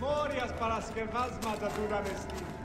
Morias para las que más mataduras vestidas.